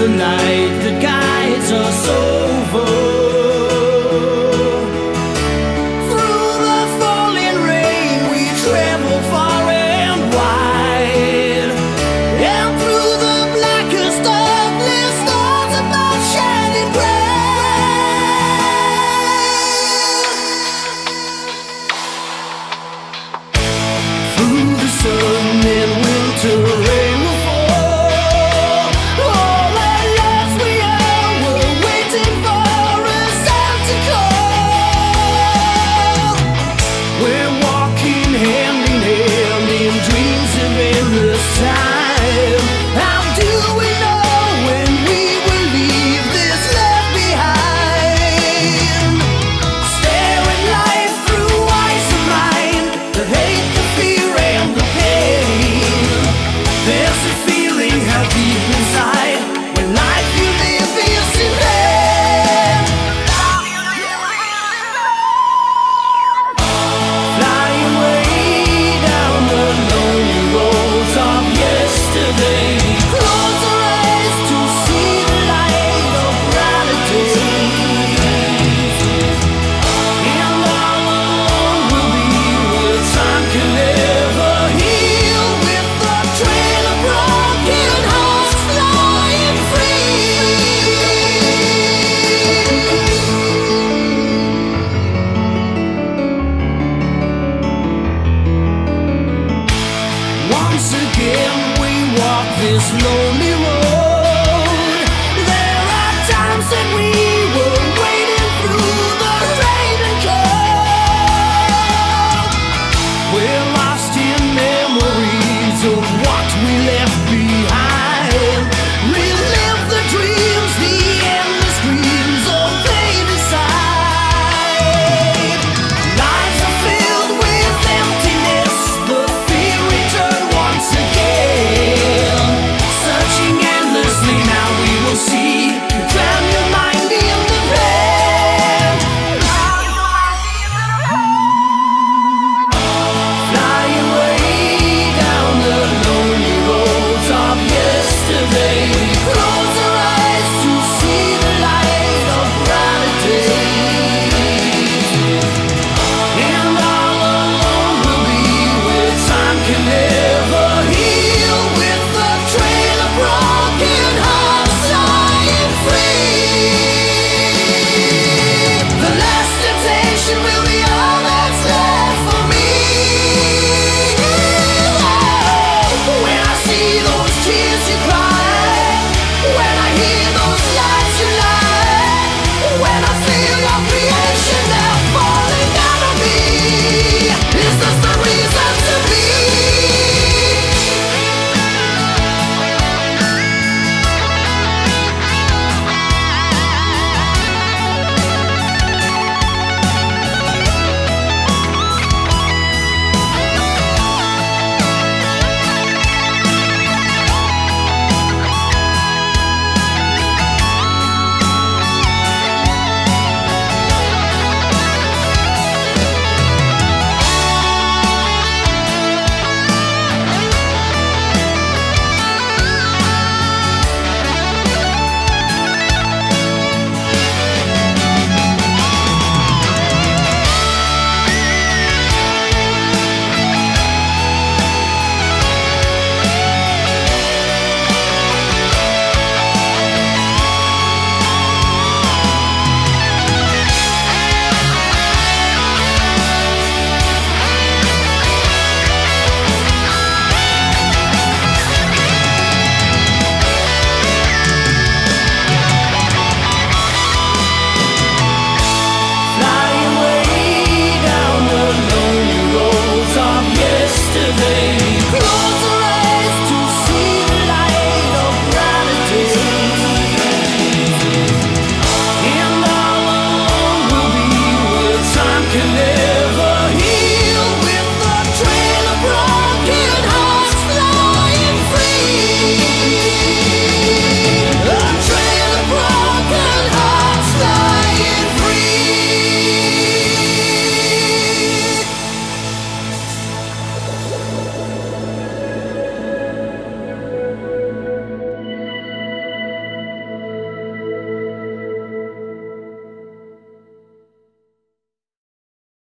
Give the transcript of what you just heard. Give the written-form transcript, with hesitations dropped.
the night that guides us over. This lonely road, there are times that we were wading through the rain and cold. We're lost in memories of what we left behind. Relive the dreams, the endless dreams of pain inside. Lives are filled with emptiness, the fear returned once again. Today.